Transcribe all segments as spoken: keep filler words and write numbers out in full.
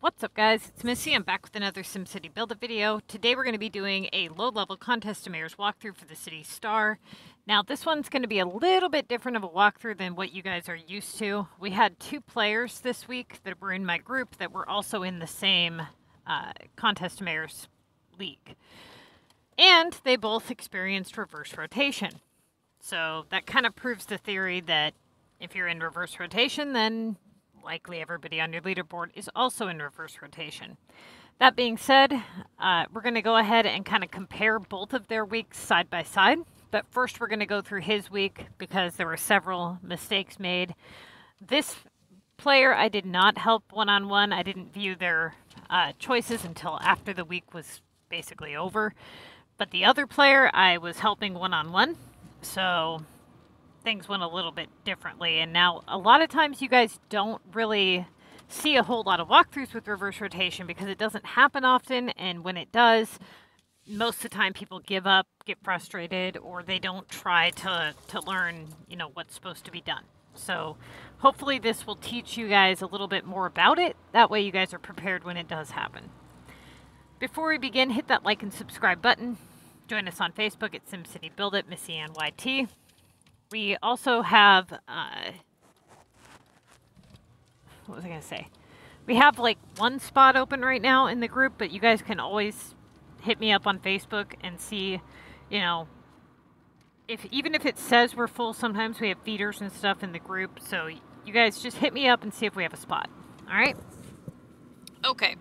What's up guys, it's Missy. I'm back with another SimCity BuildIt video. Today we're going to be doing a low-level Contest of Mayors walkthrough for the City Star. Now this one's going to be a little bit different of a walkthrough than what you guys are used to. We had two players this week that were in my group that were also in the same uh, Contest of Mayors league. And they both experienced reverse rotation. So that kind of proves the theory that if you're in reverse rotation, then likely everybody on your leaderboard is also in reverse rotation. That being said, uh, we're going to go ahead and kind of compare both of their weeks side by side. But first we're going to go through his week because there were several mistakes made. This player I did not help one-on-one. I didn't view their uh, choices until after the week was basically over. But the other player I was helping one-on-one. So things went a little bit differently, and now a lot of times you guys don't really see a whole lot of walkthroughs with reverse rotation because it doesn't happen often, and when it does, most of the time people give up, get frustrated, or they don't try to, to learn, you know, what's supposed to be done. So hopefully this will teach you guys a little bit more about it. That way you guys are prepared when it does happen. Before we begin, hit that like and subscribe button. Join us on Facebook at SimCity BuildIt, MissyAnnYT. We also have, uh, what was I going to say? We have like one spot open right now in the group, but you guys can always hit me up on Facebook and see, you know, if even if it says we're full, sometimes we have feeders and stuff in the group. So you guys just hit me up and see if we have a spot. All right. Okay.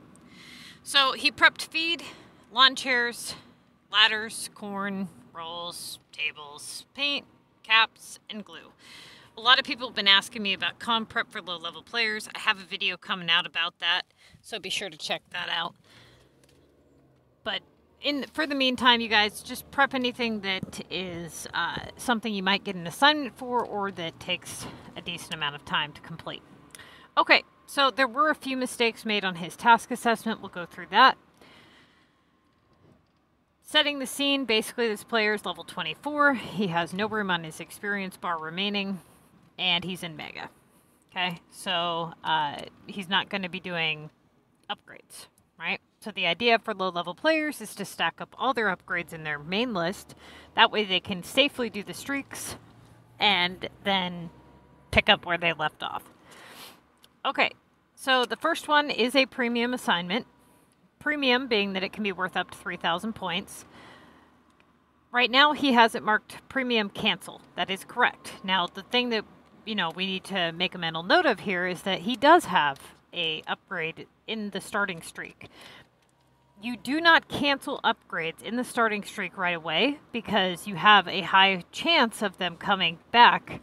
So he prepped feed, lawn chairs, ladders, corn, rolls, tables, paint, caps, and glue. A lot of people have been asking me about comm prep for low-level players. I have a video coming out about that, so be sure to check that out. But in for the meantime, you guys, just prep anything that is uh, something you might get an assignment for or that takes a decent amount of time to complete. Okay, so there were a few mistakes made on his task assessment. We'll go through that. Setting the scene, basically this player is level twenty-four, he has no room on his experience bar remaining, and he's in Mega. Okay, so uh, he's not going to be doing upgrades, right? So the idea for low-level players is to stack up all their upgrades in their main list. That way they can safely do the streaks and then pick up where they left off. Okay, so the first one is a premium assignment. Premium being that it can be worth up to three thousand points. Right now he has it marked premium cancel. That is correct. Now the thing that, you know, we need to make a mental note of here is that he does have a upgrade in the starting streak. You do not cancel upgrades in the starting streak right away because you have a high chance of them coming back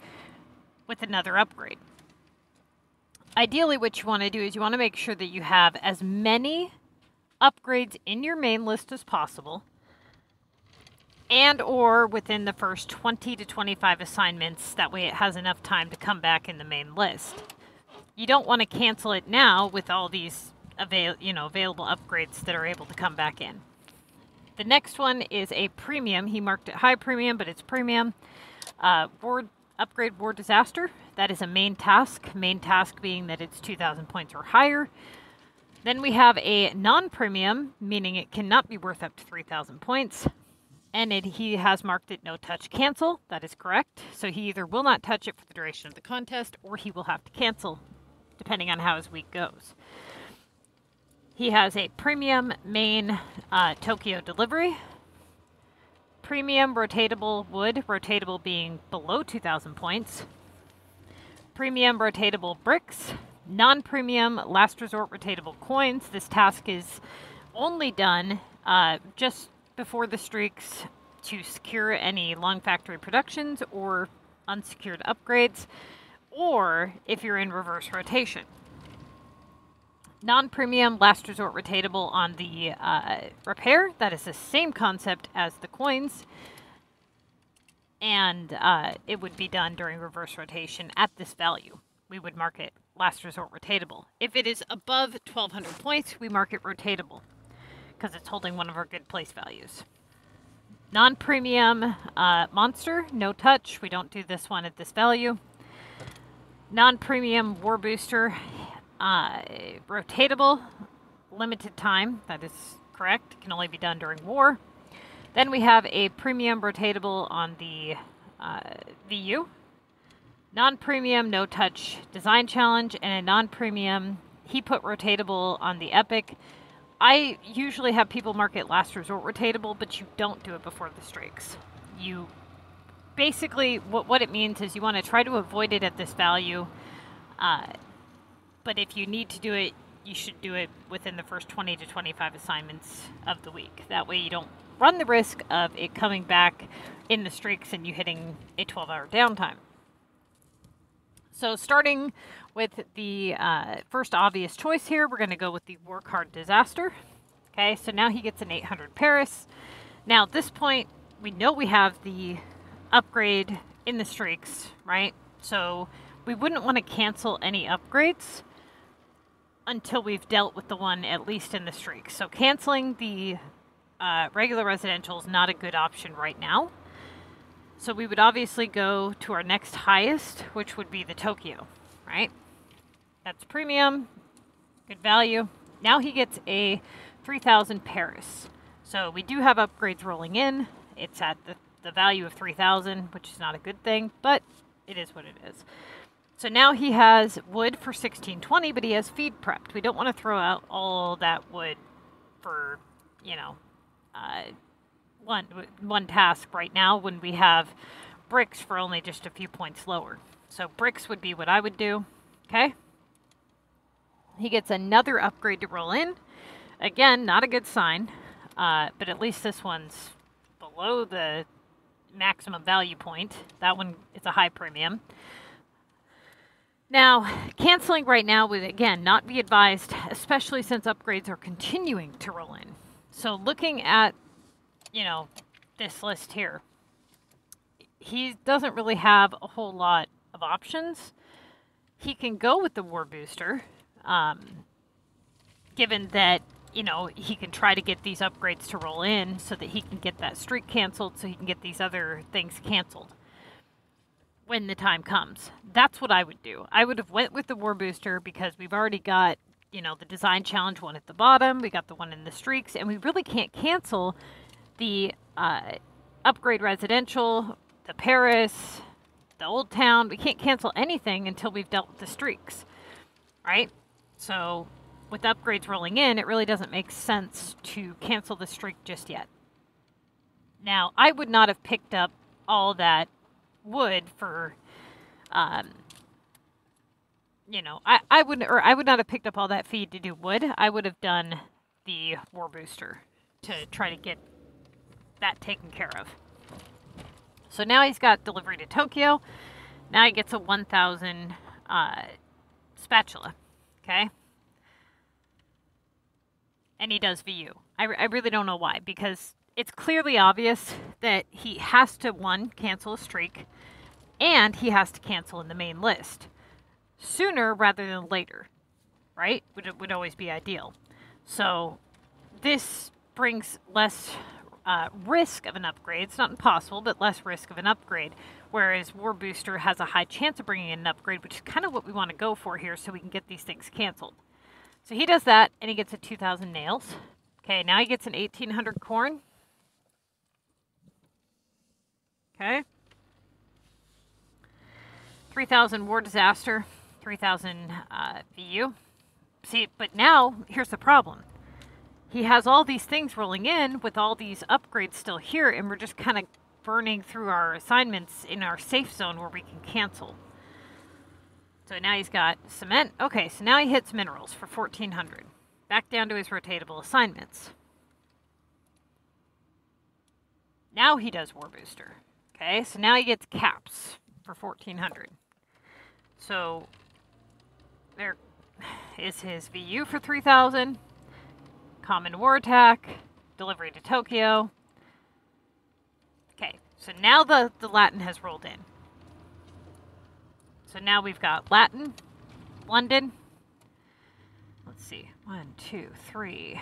with another upgrade. Ideally what you want to do is you want to make sure that you have as many upgrades in your main list as possible and or within the first twenty to twenty-five assignments. That way it has enough time to come back in the main list. You don't want to cancel it now with all these avail you know available upgrades that are able to come back in. The next one is a premium. He marked it high premium, but it's premium. Uh, ward upgrade war disaster. That is a main task. Main task being that it's two thousand points or higher. Then we have a non-premium, meaning it cannot be worth up to three thousand points. And it, he has marked it no touch cancel. That is correct. So he either will not touch it for the duration of the contest or he will have to cancel depending on how his week goes. He has a premium main uh, Tokyo delivery. Premium rotatable wood, rotatable being below two thousand points. Premium rotatable bricks. Non-premium last resort rotatable coins. This task is only done uh, just before the streaks to secure any long factory productions or unsecured upgrades, or if you're in reverse rotation. Non-premium last resort rotatable on the uh, repair. That is the same concept as the coins, and uh, it would be done during reverse rotation at this value. We would mark it last resort rotatable. If it is above twelve hundred points, we mark it rotatable because it's holding one of our good place values. Non-premium uh, monster, no touch. We don't do this one at this value. Non-premium war booster, Uh, rotatable, limited time, that is correct, can only be done during war. Then we have a premium rotatable on the uh, V U, non-premium no-touch design challenge, and a non-premium he put rotatable on the epic. I usually have people mark it last resort rotatable, but you don't do it before the streaks. You basically what, what it means is you want to try to avoid it at this value, uh, but if you need to do it, you should do it within the first twenty to twenty-five assignments of the week. That way you don't run the risk of it coming back in the streaks and you hitting a twelve hour downtime. So starting with the uh, first obvious choice here, we're going to go with the Work Hard Disaster. Okay, so now he gets an eight hundred Paris. Now at this point, we know we have the upgrade in the streaks, right? So we wouldn't want to cancel any upgrades until we've dealt with the one at least in the streaks. So canceling the uh, regular residential is not a good option right now. So we would obviously go to our next highest, which would be the Tokyo, right? That's premium, good value. Now he gets a three thousand Paris. So we do have upgrades rolling in. It's at the, the value of three thousand, which is not a good thing, but it is what it is. So now he has wood for sixteen twenty, but he has feed prepped. We don't want to throw out all that wood for, you know, uh, One, one task right now when we have bricks for only just a few points lower. So bricks would be what I would do. Okay. He gets another upgrade to roll in. Again, not a good sign, uh, but at least this one's below the maximum value point. That one is a high premium. Now, canceling right now would, again, not be advised, especially since upgrades are continuing to roll in. So looking at you know, this list here, he doesn't really have a whole lot of options. He can go with the war booster, um, given that, you know, he can try to get these upgrades to roll in so that he can get that streak canceled, so he can get these other things canceled when the time comes. That's what I would do. I would have went with the war booster because we've already got, you know, the design challenge one at the bottom, we got the one in the streaks, and we really can't cancel the uh, upgrade residential, the Paris, the Old Town. We can't cancel anything until we've dealt with the streaks, right? So with upgrades rolling in, it really doesn't make sense to cancel the streak just yet. Now, I would not have picked up all that wood for, um, you know, I, I wouldn't, or I would not have picked up all that feed to do wood. I would have done the war booster to try to get that taken care of. So now he's got delivery to Tokyo. Now he gets a one thousand uh, spatula. Okay. And he does V U. I, I really don't know why, because it's clearly obvious that he has to, one, cancel a streak, and he has to cancel in the main list sooner rather than later, right? Would, would always be ideal. So this brings less Uh, risk of an upgrade. It's not impossible, but less risk of an upgrade, whereas War Booster has a high chance of bringing in an upgrade, which is kind of what we want to go for here so we can get these things canceled. So he does that, and he gets a two thousand nails. Okay, now he gets an eighteen hundred corn. Okay. three thousand War Disaster, three thousand uh, V U. See, but now, here's the problem. He has all these things rolling in with all these upgrades still here, and we're just kind of burning through our assignments in our safe zone where we can cancel. So now he's got cement. Okay, so now he hits minerals for fourteen hundred. Back down to his rotatable assignments. Now he does War Booster. Okay, so now he gets caps for fourteen hundred. So there is his V U for three thousand. Common War Attack, delivery to Tokyo. Okay, so now the, the Latin has rolled in. So now we've got Latin, London. Let's see, one, two, three,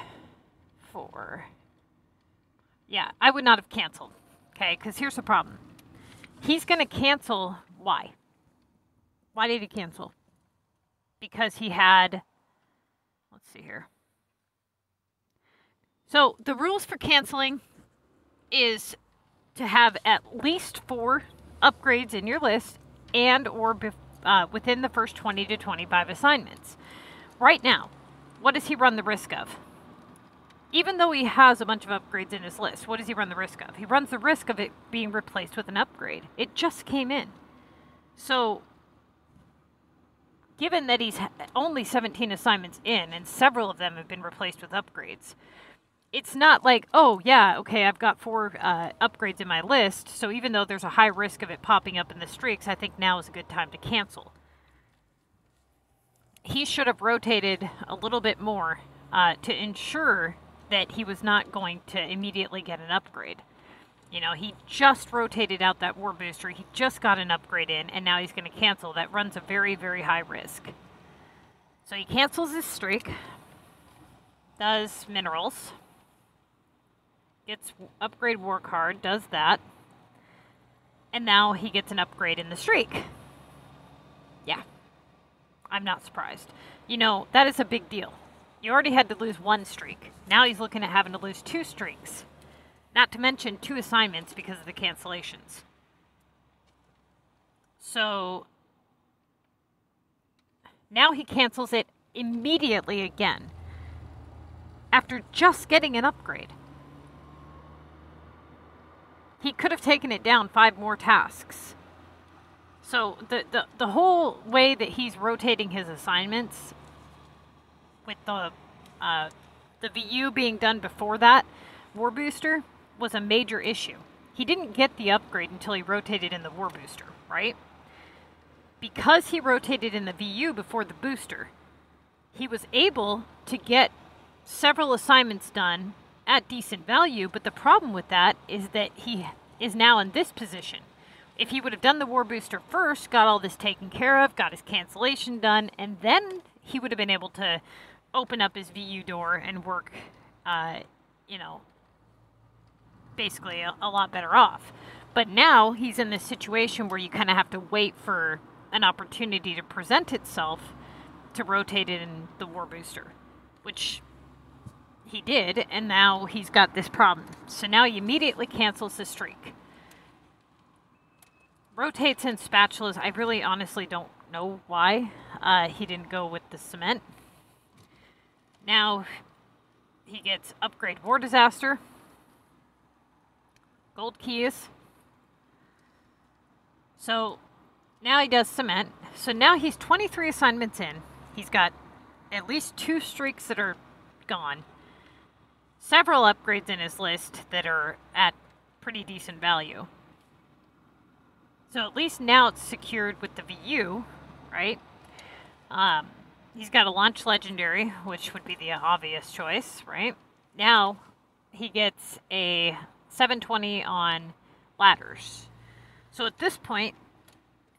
four. Yeah, I would not have canceled, okay, because here's the problem. He's going to cancel, why? Why did he cancel? Because he had Let's see here. So the rules for canceling is to have at least four upgrades in your list and or uh, within the first twenty to twenty-five assignments. Right now, what does he run the risk of? Even though he has a bunch of upgrades in his list, what does he run the risk of? He runs the risk of it being replaced with an upgrade. It just came in. So given that he's only seventeen assignments in and several of them have been replaced with upgrades, it's not like, oh, yeah, okay, I've got four uh, upgrades in my list, so even though there's a high risk of it popping up in the streaks, I think now is a good time to cancel. He should have rotated a little bit more uh, to ensure that he was not going to immediately get an upgrade. You know, he just rotated out that war booster, he just got an upgrade in, and now he's going to cancel. That runs a very, very high risk. So he cancels his streak, does minerals, gets upgrade war card, does that, and now he gets an upgrade in the streak. Yeah, I'm not surprised. You know, that is a big deal. You already had to lose one streak. Now he's looking at having to lose two streaks, not to mention two assignments because of the cancellations. So now he cancels it immediately again after just getting an upgrade. He could have taken it down five more tasks. So the, the, the whole way that he's rotating his assignments with the, uh, the V U being done before that war booster was a major issue. He didn't get the upgrade until he rotated in the war booster, right? Because he rotated in the V U before the booster, he was able to get several assignments done at decent value, but the problem with that is that he is now in this position. If he would have done the war booster first, got all this taken care of, got his cancellation done, and then he would have been able to open up his V U door and work, uh, you know, basically a, a lot better off. But now he's in this situation where you kind of have to wait for an opportunity to present itself to rotate it in the war booster, which he did, and now he's got this problem. So now he immediately cancels the streak. Rotates in spatulas. I really honestly don't know why uh, he didn't go with the cement. Now he gets upgrade war disaster. Gold keys. So now he does cement. So now he's twenty-three assignments in. He's got at least two streaks that are gone. Several upgrades in his list that are at pretty decent value. So at least now it's secured with the V U, right? Um, he's got a launch legendary, which would be the obvious choice, right? Now he gets a seven twenty on ladders. So at this point,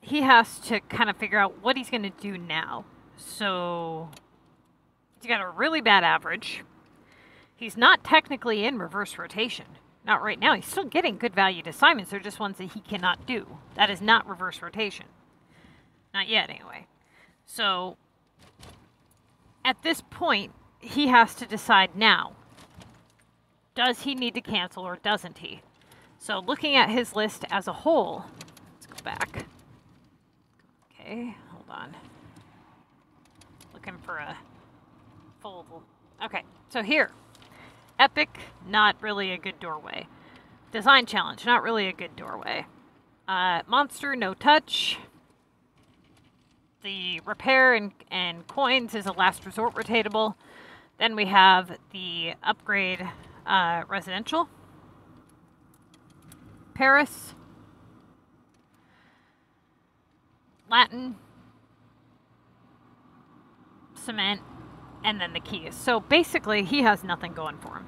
he has to kind of figure out what he's going to do now. So he's got a really bad average. He's not technically in reverse rotation. Not right now. He's still getting good valued assignments. They're just ones that he cannot do. That is not reverse rotation. Not yet, anyway. So at this point, he has to decide now. Does he need to cancel or doesn't he? So looking at his list as a whole, let's go back. Okay, hold on. Looking for a full... Okay, so here. Epic, not really a good doorway. Design challenge, not really a good doorway. Uh, monster, no touch. The repair and, and coins is a last resort rotatable. Then we have the upgrade uh, residential. Paris. Latin. Cement. And then the keys. So basically, he has nothing going for him.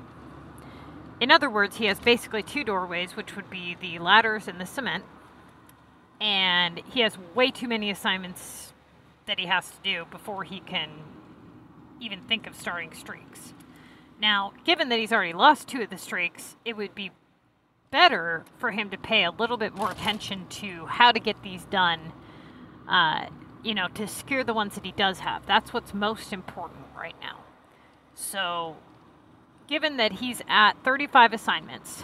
In other words, he has basically two doorways, which would be the ladders and the cement. And he has way too many assignments that he has to do before he can even think of starting streaks. Now, given that he's already lost two of the streaks, it would be better for him to pay a little bit more attention to how to get these done, uh, you know, to secure the ones that he does have. That's what's most important right now. So given that he's at thirty-five assignments,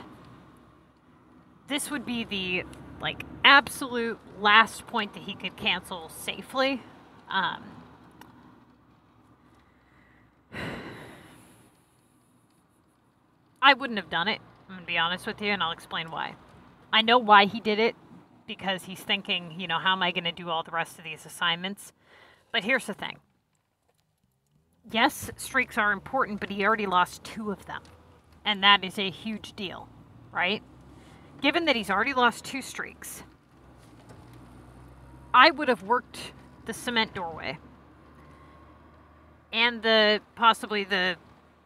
this would be the like absolute last point that he could cancel safely. Um, I wouldn't have done it, I'm going to be honest with you, and I'll explain why. I know why he did it, because he's thinking, you know, how am I going to do all the rest of these assignments? But here's the thing. Yes, streaks are important, but he already lost two of them. And that is a huge deal, right? Given that he's already lost two streaks, I would have worked the cement doorway and the possibly the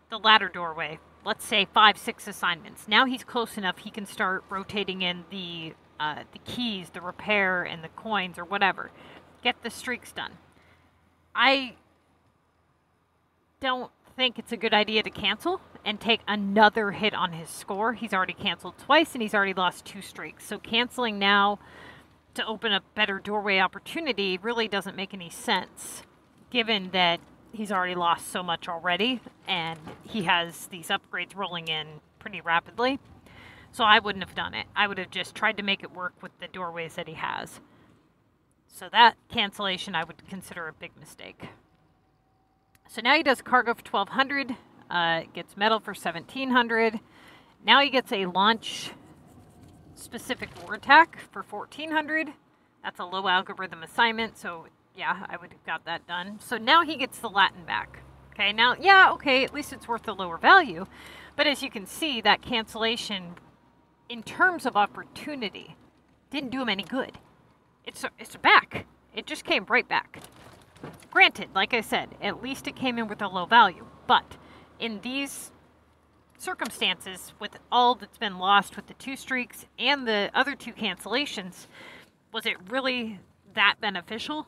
the ladder doorway. Let's say five, six assignments. Now he's close enough, he can start rotating in the uh, the keys, the repair, and the coins, or whatever. Get the streaks done. I don't think it's a good idea to cancel and take another hit on his score. He's already canceled twice, and he's already lost two streaks. So canceling now to open a better doorway opportunity really doesn't make any sense, given that he's already lost so much already, and he has these upgrades rolling in pretty rapidly. So I wouldn't have done it. I would have just tried to make it work with the doorways that he has. So that cancellation I would consider a big mistake. So now he does cargo for twelve hundred, uh, gets metal for seventeen hundred. Now he gets a launch specific war attack for fourteen hundred. That's a low algorithm assignment, so yeah, I would have got that done. So now he gets the Latin back. Okay, now, yeah, okay, at least it's worth the lower value. But as you can see, that cancellation, in terms of opportunity, didn't do him any good. It's, it's back. It just came right back. Granted, like I said, at least it came in with a low value. But in these circumstances, with all that's been lost with the two streaks and the other two cancellations, was it really that beneficial?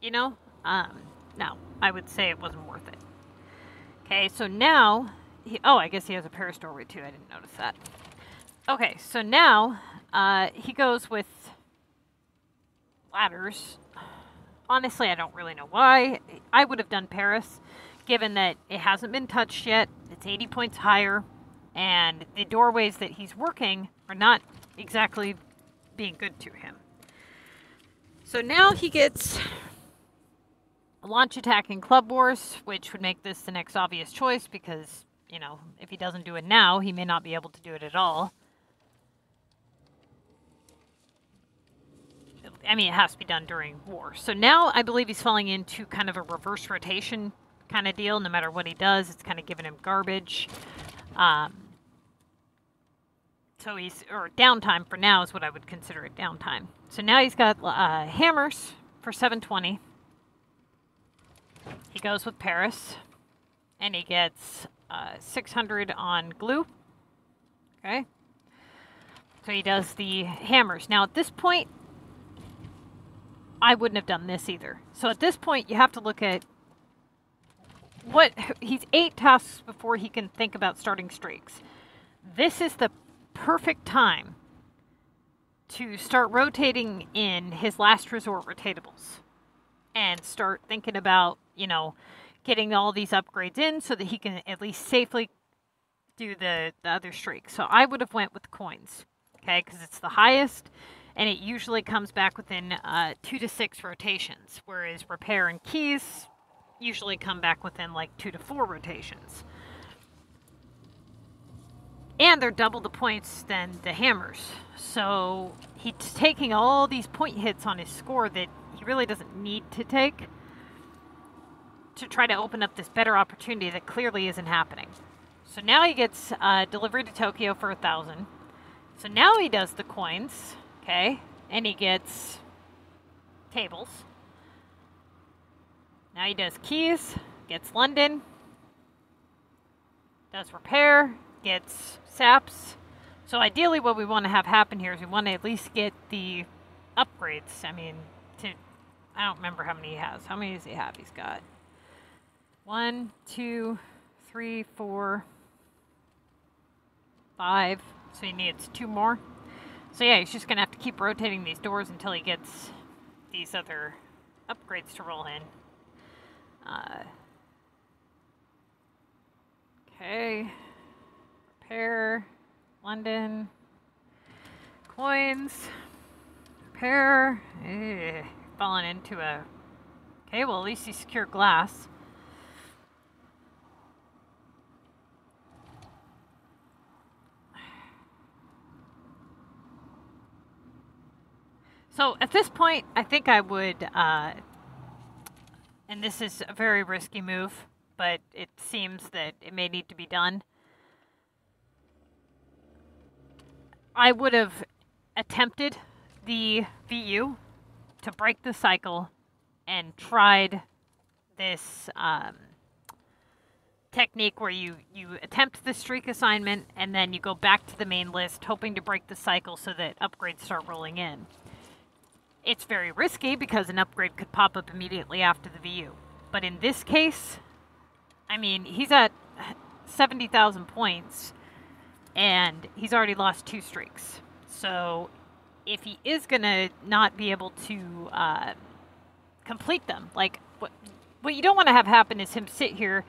You know, um, no, I would say it wasn't worth it. Okay, so now, he, oh, I guess he has a Paris doorway too. I didn't notice that. Okay, so now uh, he goes with ladders. Honestly, I don't really know why. I would have done Paris, given that it hasn't been touched yet. It's eighty points higher, and the doorways that he's working are not exactly being good to him. So now he gets launch attack in Club Wars, which would make this the next obvious choice because, you know, if he doesn't do it now, he may not be able to do it at all. I mean, it has to be done during war. So now I believe he's falling into kind of a reverse rotation kind of deal. No matter what he does, it's kind of giving him garbage. Um, so he's, or downtime for now is what I would consider it, downtime. So now he's got uh, hammers for seven twenty. He goes with Paris, and he gets uh, six hundred on glue. Okay. So he does the hammers. Now, at this point, I wouldn't have done this either. So at this point, you have to look at what... He's eight tasks before he can think about starting streaks. This is the perfect time to start rotating in his last resort rotables and start thinking about, you know, getting all these upgrades in so that he can at least safely do the, the other streak. So I would have went with coins, okay, because it's the highest, and it usually comes back within uh, two to six rotations, whereas repair and keys usually come back within like two to four rotations. And they're double the points than the hammers. So he's taking all these point hits on his score that he really doesn't need to take to try to open up this better opportunity that clearly isn't happening. So now he gets uh, delivery to Tokyo for a thousand. So now he does the coins, okay, and he gets tables. Now he does keys, gets London, does repair, gets saps. So ideally what we want to have happen here is we want to at least get the upgrades. I mean, to, I don't remember how many he has. How many does he have? He's got one, two, three, four, five. So he needs two more. So yeah, he's just going to have to keep rotating these doors until he gets these other upgrades to roll in. Uh, Okay. Repair. London. Coins. Repair. Ugh. Fallen into a... Okay, well at least you secure glass. So at this point, I think I would, uh, and this is a very risky move, but it seems that it may need to be done. I would have attempted the V U to break the cycle and tried this um, technique where you, you attempt the streak assignment and then you go back to the main list hoping to break the cycle so that upgrades start rolling in. It's very risky because an upgrade could pop up immediately after the V U. But in this case, I mean, he's at seventy thousand points and he's already lost two streaks. So if he is going to not be able to uh, complete them, like what, what you don't want to have happen is him sit here,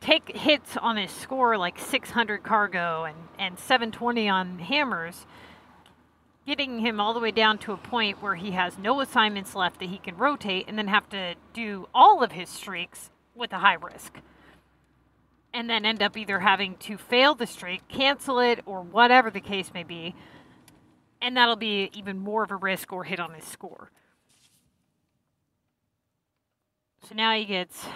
take hits on his score like six hundred cargo and, and seven twenty on hammers, getting him all the way down to a point where he has no assignments left that he can rotate and then have to do all of his streaks with a high risk. And then end up either having to fail the streak, cancel it, or whatever the case may be. And that'll be even more of a risk or hit on his score. So now he gets...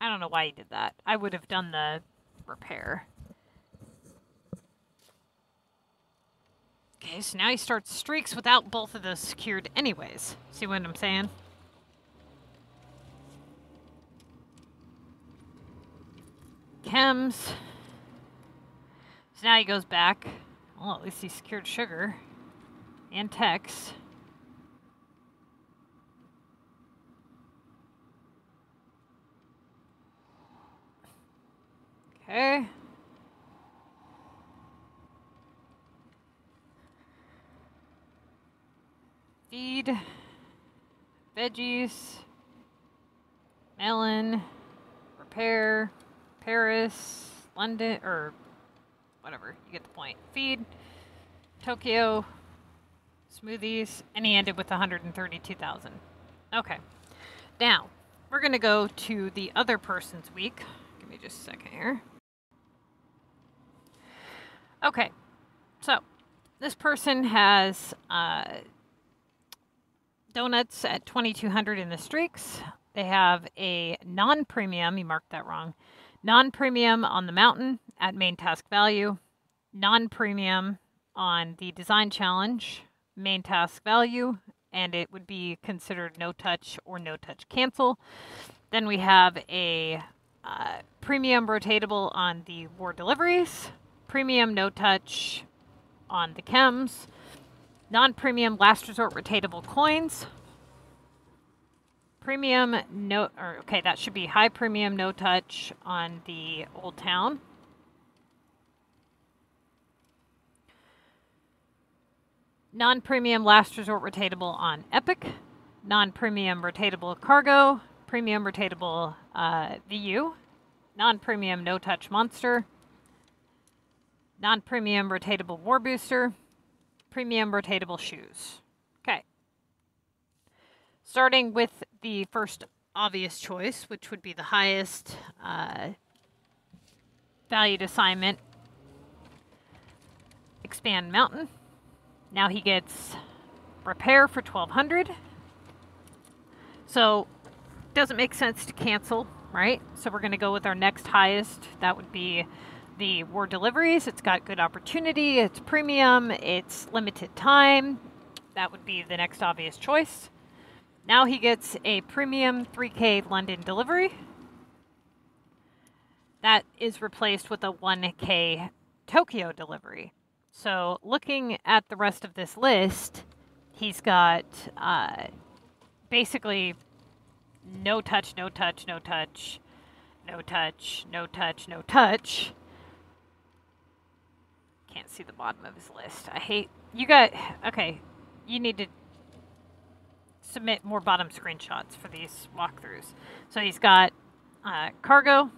I don't know why he did that. I would have done the repair. Okay, so now he starts streaks without both of those secured anyways. See what I'm saying? Chems. So now he goes back. Well, at least he secured sugar. And Tex. Okay. Feed, veggies, melon, repair, Paris, London, or whatever, you get the point. Feed, Tokyo, smoothies, and he ended with one hundred thirty-two thousand. Okay, now we're gonna go to the other person's week. Give me just a second here. Okay, so this person has uh, donuts at twenty-two hundred in the streaks. They have a non-premium, you marked that wrong, non-premium on the mountain at main task value, non-premium on the design challenge, main task value, and it would be considered no touch or no touch cancel. Then we have a uh, premium rotatable on the war deliveries, premium no touch on the chems, non-premium last resort rotatable coins. Premium no, or okay, that should be high premium no touch on the Old Town. Non-premium last resort rotatable on Epic. Non-premium rotatable cargo. Premium rotatable uh, V U. Non-premium no touch monster. Non-premium rotatable war booster. Premium rotatable shoes. Okay. Starting with the first obvious choice, which would be the highest uh, valued assignment. Expand mountain. Now he gets repair for twelve hundred. So doesn't make sense to cancel, right? So we're going to go with our next highest. That would be the war deliveries. It's got good opportunity, it's premium, it's limited time. That would be the next obvious choice. Now he gets a premium three K London delivery. That is replaced with a one K Tokyo delivery. So looking at the rest of this list, he's got uh, basically no touch, no touch, no touch, no touch, no touch, no touch. Can't see the bottom of his list. I hate you got okay, you need to submit more bottom screenshots for these walkthroughs. So he's got uh, cargo,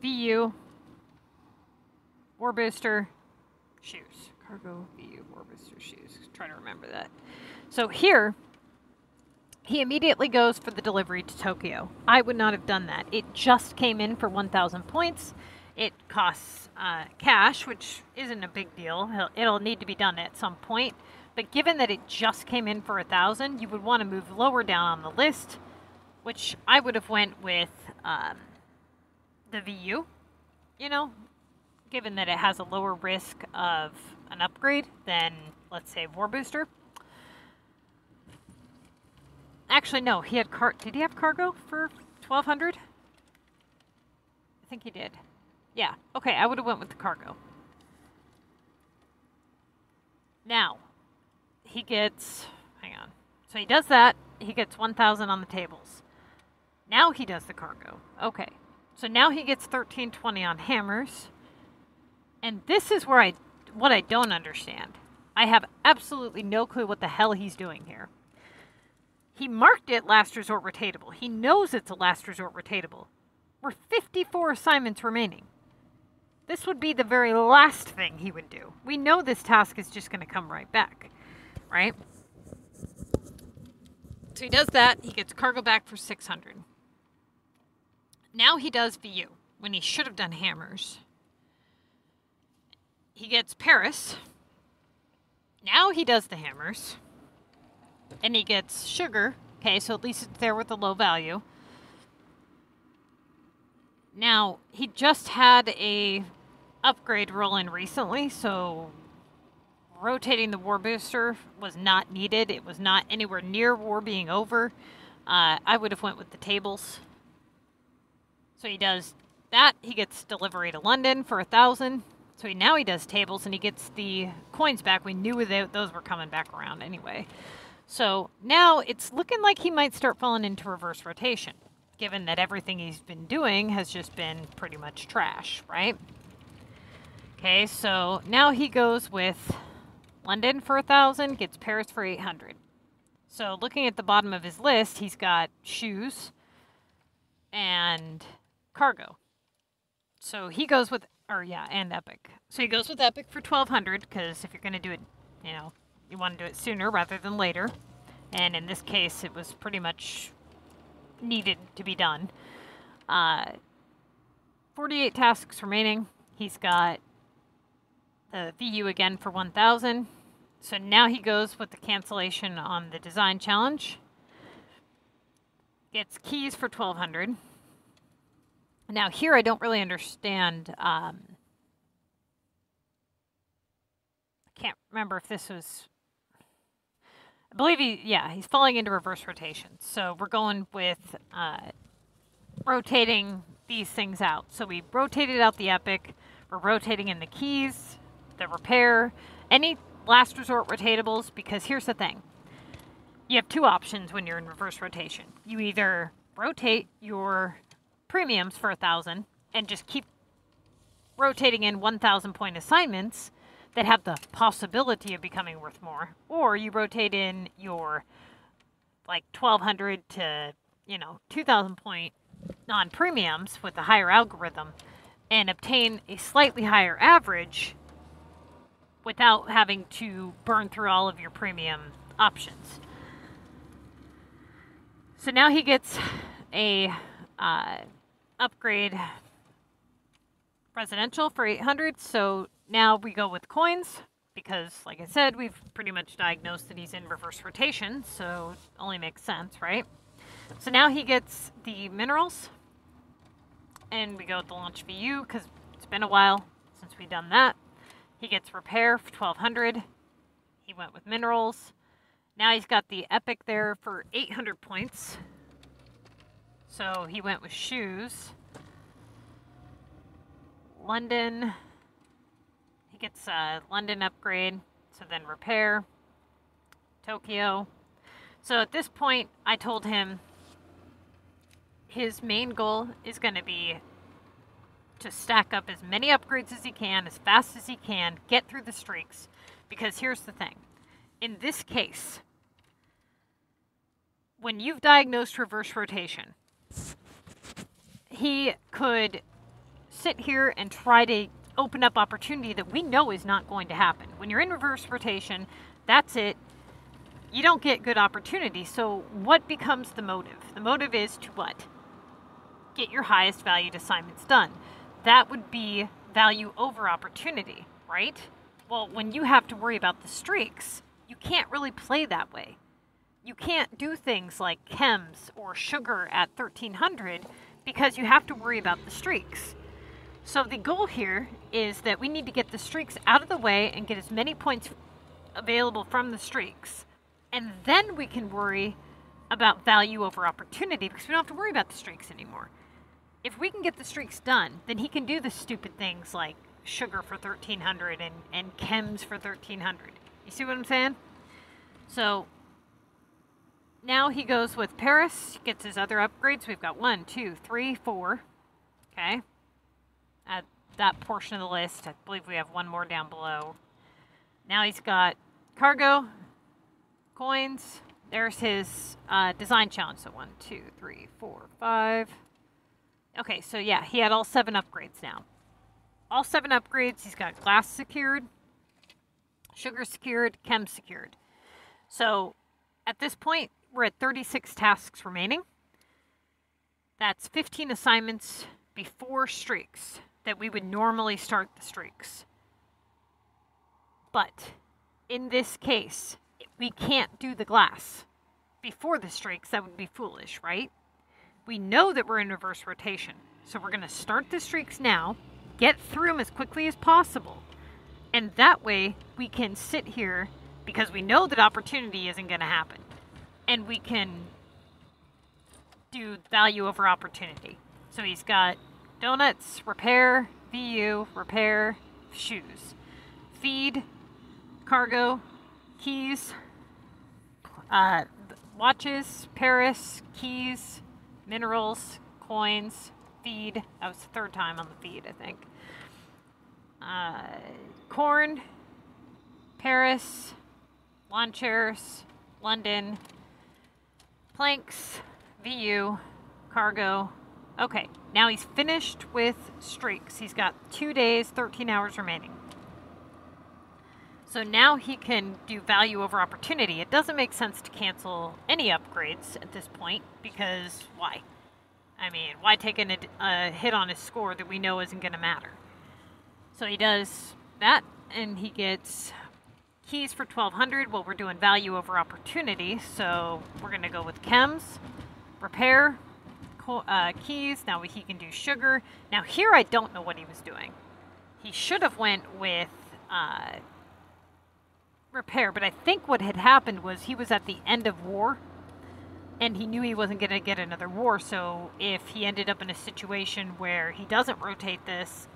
V U, war booster, shoes. Cargo, V U, war booster, shoes. I'm trying to remember that. So here, he immediately goes for the delivery to Tokyo. I would not have done that. It just came in for one thousand points. It costs uh, cash, which isn't a big deal. It'll need to be done at some point. But given that it just came in for one thousand, you would want to move lower down on the list, which I would have went with um, the V U, you know, given that it has a lower risk of an upgrade than, let's say, War Booster. Actually, no, he had car- did he have cargo for twelve hundred? I think he did. Yeah, okay, I would have went with the cargo. Now, he gets, hang on. So he does that, he gets one thousand on the tables. Now he does the cargo. Okay, so now he gets thirteen twenty on hammers. And this is where I, what I don't understand. I have absolutely no clue what the hell he's doing here. He marked it last resort rotatable. He knows it's a last resort rotatable. We're fifty-four assignments remaining. This would be the very last thing he would do. We know this task is just going to come right back, right? So he does that. He gets cargo back for six hundred. Now he does V U when he should have done hammers. He gets Paris. Now he does the hammers. And he gets sugar. Okay, so at least it's there with a low value. Now, he just had a upgrade roll in recently, so rotating the war booster was not needed. It was not anywhere near war being over. Uh, I would have went with the tables. So he does that. He gets delivery to London for one thousand. So he, now he does tables, and he gets the coins back. We knew they, those were coming back around anyway. So now it's looking like he might start falling into reverse rotation, given that everything he's been doing has just been pretty much trash, right? Okay, so now he goes with London for one thousand, gets Paris for eight hundred. So looking at the bottom of his list, he's got shoes and cargo. So he goes with, or yeah, and Epic. So he goes with Epic for twelve hundred, because if you're going to do it, you know, you want to do it sooner rather than later. And in this case, it was pretty much needed to be done. Uh, forty-eight tasks remaining. He's got the V U again for one thousand. So now he goes with the cancellation on the design challenge. Gets keys for twelve hundred. Now here I don't really understand... Um, I can't remember if this was... I believe he, yeah, he's falling into reverse rotation. So we're going with uh, rotating these things out. So we rotated out the Epic. We're rotating in the keys, the repair, any last resort rotables, because here's the thing. You have two options when you're in reverse rotation. You either rotate your premiums for one thousand and just keep rotating in one thousand point assignments that have the possibility of becoming worth more, or you rotate in your like twelve hundred to, you know, two thousand point non-premiums with a higher algorithm and obtain a slightly higher average without having to burn through all of your premium options. So now he gets a uh, upgrade residential for eight hundred, so now we go with coins, because, like I said, we've pretty much diagnosed that he's in reverse rotation, so it only makes sense, right? So now he gets the minerals, and we go with the launch V U, because it's been a while since we've done that. He gets repair for twelve hundred. He went with minerals. Now he's got the Epic there for eight hundred points. So he went with shoes. London... gets a London upgrade, so then repair, Tokyo. So at this point, I told him his main goal is going to be to stack up as many upgrades as he can, as fast as he can, get through the streaks, because here's the thing. In this case, when you've diagnosed reverse rotation, he could sit here and try to open up opportunity that we know is not going to happen. When you're in reverse rotation, that's it. You don't get good opportunity. So what becomes the motive? The motive is to what? Get your highest valued assignments done. That would be value over opportunity, right? Well, when you have to worry about the streaks, you can't really play that way. You can't do things like chems or sugar at thirteen hundred because you have to worry about the streaks. So the goal here is that we need to get the streaks out of the way and get as many points available from the streaks. And then we can worry about value over opportunity because we don't have to worry about the streaks anymore. If we can get the streaks done, then he can do the stupid things like sugar for thirteen hundred and, and chems for thirteen hundred. You see what I'm saying? So now he goes with Paris, gets his other upgrades. We've got one, two, three, four. Okay. At that portion of the list, I believe we have one more down below. Now he's got cargo, coins. There's his uh, design challenge. So one, two, three, four, five. Okay, so yeah, he had all seven upgrades now. All seven upgrades. He's got glass secured, sugar secured, chem secured. So at this point, we're at thirty-six tasks remaining. That's fifteen assignments before streaks that we would normally start the streaks. But in this case, we can't do the glass before the streaks. That would be foolish, right? We know that we're in reverse rotation. So we're going to start the streaks now, get through them as quickly as possible. And that way we can sit here because we know that opportunity isn't going to happen. And we can do value over opportunity. So he's got donuts, repair, V U, repair, shoes, feed, cargo, keys, uh, watches, Paris, keys, minerals, coins, feed. That was the third time on the feed, I think. Uh, corn, Paris, lawn chairs, London, planks, V U, cargo. Okay, now he's finished with streaks. He's got two days, thirteen hours remaining. So now he can do value over opportunity. It doesn't make sense to cancel any upgrades at this point because why? I mean, why take a, a hit on his score that we know isn't going to matter? So he does that and he gets keys for twelve hundred. Well, we're doing value over opportunity, so we're going to go with chems, repair, Uh, keys. Now he can do sugar. Now here I don't know what he was doing. He should have went with uh, repair, but I think what had happened was he was at the end of war and he knew he wasn't going to get another war. So if he ended up in a situation where he doesn't rotate this,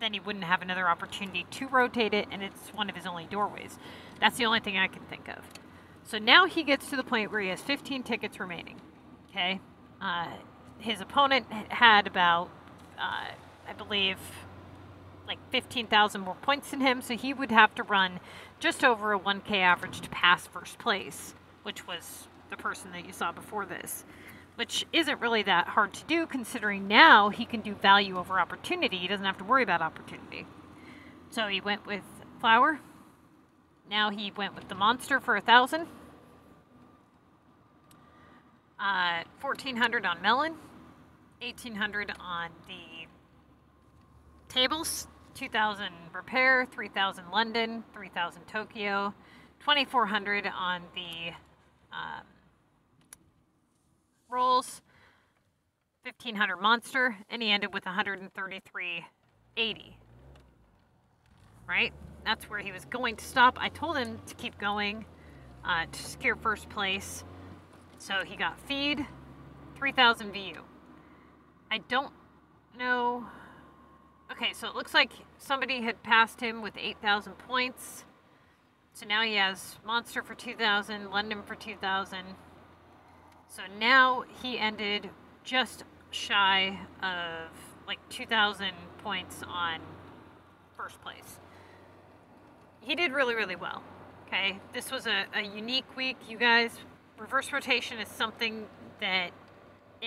then he wouldn't have another opportunity to rotate it, and it's one of his only doorways. That's the only thing I can think of. So now he gets to the point where he has fifteen tickets remaining. Okay. Uh, his opponent had about, uh, I believe, like fifteen thousand more points than him, so he would have to run just over a one K average to pass first place, which was the person that you saw before this, which isn't really that hard to do considering now he can do value over opportunity. He doesn't have to worry about opportunity. So he went with flour. Now he went with the monster for a thousand. Uh, fourteen hundred on melon, eighteen hundred on the tables, two thousand repair, three thousand London, three thousand Tokyo, twenty-four hundred on the um, rolls, fifteen hundred monster, and he ended with one hundred thirty-three eighty. Right? That's where he was going to stop. I told him to keep going uh, to secure first place. So he got feed, three thousand V U. I don't know. Okay, so it looks like somebody had passed him with eight thousand points. So now he has monster for two thousand, London for two thousand. So now he ended just shy of like two thousand points on first place. He did really, really well. Okay, this was a, a unique week, you guys. Reverse rotation is something that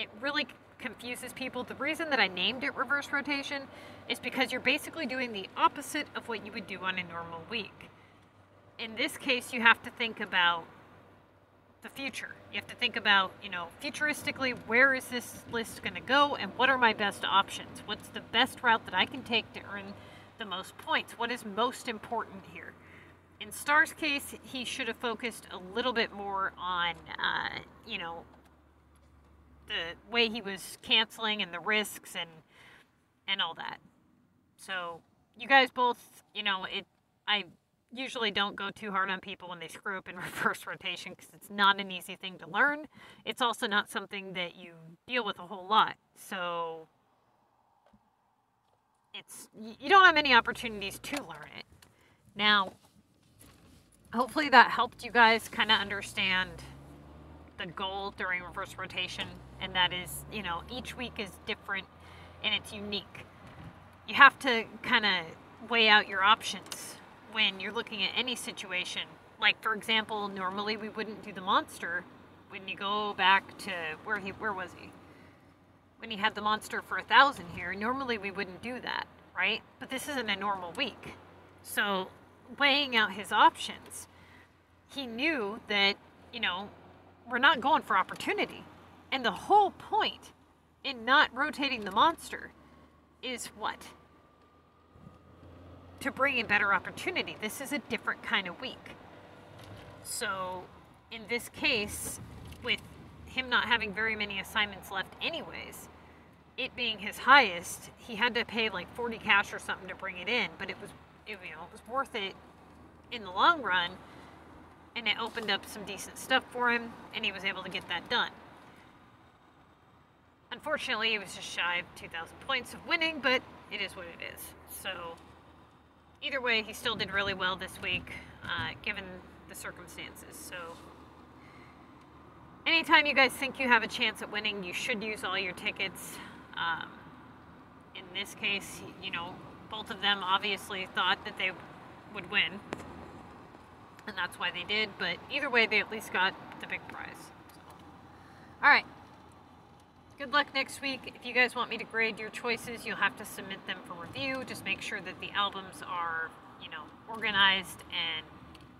it really confuses people. The reason that I named it reverse rotation is because you're basically doing the opposite of what you would do on a normal week. In this case, you have to think about the future. You have to think about, you know, futuristically, where is this list going to go and what are my best options? What's the best route that I can take to earn the most points? What is most important here? In Star's case, he should have focused a little bit more on, uh, you know, the way he was canceling and the risks and and all that. So you guys both, you know, it. I usually don't go too hard on people when they screw up in reverse rotation because it's not an easy thing to learn. It's also not something that you deal with a whole lot. So it's you don't have many opportunities to learn it. Now, hopefully that helped you guys kind of understand the goal during reverse rotation, and that is, you know, each week is different and it's unique. You have to kind of weigh out your options when you're looking at any situation. Like, for example, normally we wouldn't do the monster when you go back to where he, where was he? When he had the monster for a thousand here, normally we wouldn't do that, right? But this isn't a normal week. So weighing out his options, he knew that, you know, we're not going for opportunity. And the whole point in not rotating the monster is what? To bring in better opportunity. This is a different kind of week. So in this case, with him not having very many assignments left anyways, it being his highest, he had to pay like forty cash or something to bring it in, but it was, it, you know, it was worth it in the long run. And it opened up some decent stuff for him, and he was able to get that done. Unfortunately, he was just shy of two thousand points of winning, but it is what it is. So either way, he still did really well this week, uh, given the circumstances. So anytime you guys think you have a chance at winning, you should use all your tickets. Um, in this case, you know, both of them obviously thought that they would win, and that's why they did, but either way, they at least got the big prize. So. All right. Good luck next week. If you guys want me to grade your choices, you'll have to submit them for review. Just make sure that the albums are, you know, organized and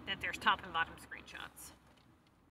that there's top and bottom screenshots.